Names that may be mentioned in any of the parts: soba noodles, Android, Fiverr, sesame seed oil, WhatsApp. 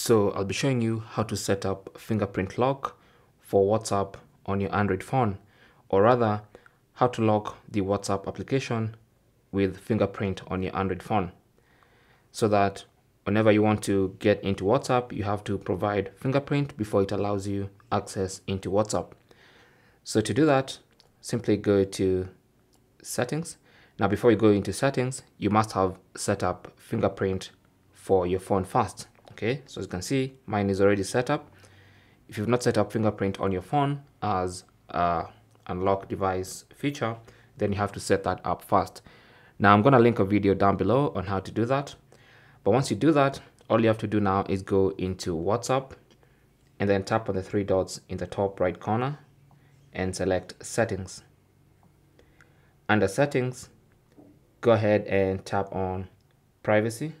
So I'll be showing you how to set up fingerprint lock for WhatsApp on your Android phone, or rather how to lock the WhatsApp application with fingerprint on your Android phone, so that whenever you want to get into WhatsApp, you have to provide fingerprint before it allows you access into WhatsApp. So to do that, simply go to settings. Now, before you go into settings, you must have set up fingerprint for your phone first. Okay, so as you can see, mine is already set up. If you've not set up fingerprint on your phone as unlock device feature, then you have to set that up first. Now I'm going to link a video down below on how to do that. But once you do that, all you have to do now is go into WhatsApp and then tap on the three dots in the top right corner and select settings. Under settings, go ahead and tap on privacy.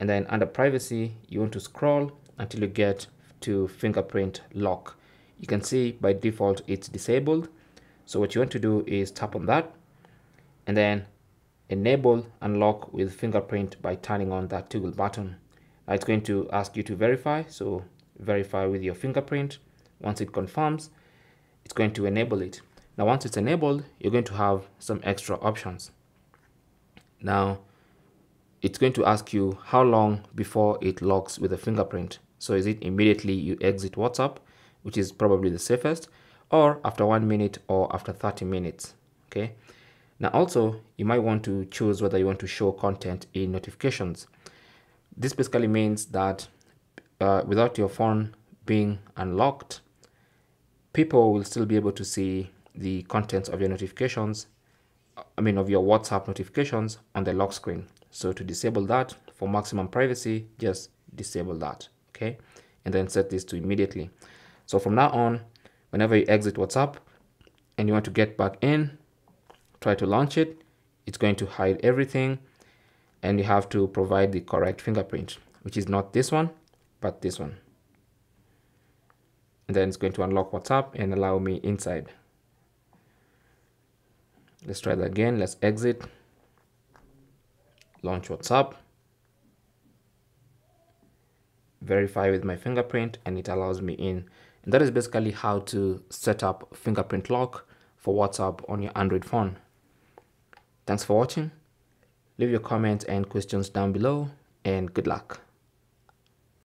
And then under privacy, you want to scroll until you get to fingerprint lock. You can see by default it's disabled. So what you want to do is tap on that and then enable unlock with fingerprint by turning on that toggle button. Now it's going to ask you to verify, so verify with your fingerprint. Once it confirms, it's going to enable it. Now once it's enabled, you're going to have some extra options. Now it's going to ask you how long before it locks with a fingerprint. So is it immediately you exit WhatsApp, which is probably the safest, or after 1 minute or after 30 minutes, okay? Now also, you might want to choose whether you want to show content in notifications. This basically means that without your phone being unlocked, people will still be able to see the contents of your notifications, of your WhatsApp notifications on the lock screen. So to disable that for maximum privacy, just disable that, okay? And then set this to immediately. So from now on, whenever you exit WhatsApp and you want to get back in, try to launch it, it's going to hide everything and you have to provide the correct fingerprint, which is not this one, but this one. And then it's going to unlock WhatsApp and allow me inside. Let's try that again. Let's exit, launch WhatsApp, verify with my fingerprint, and it allows me in. And that is basically how to set up fingerprint lock for WhatsApp on your Android phone. Thanks for watching. Leave your comments and questions down below, and good luck.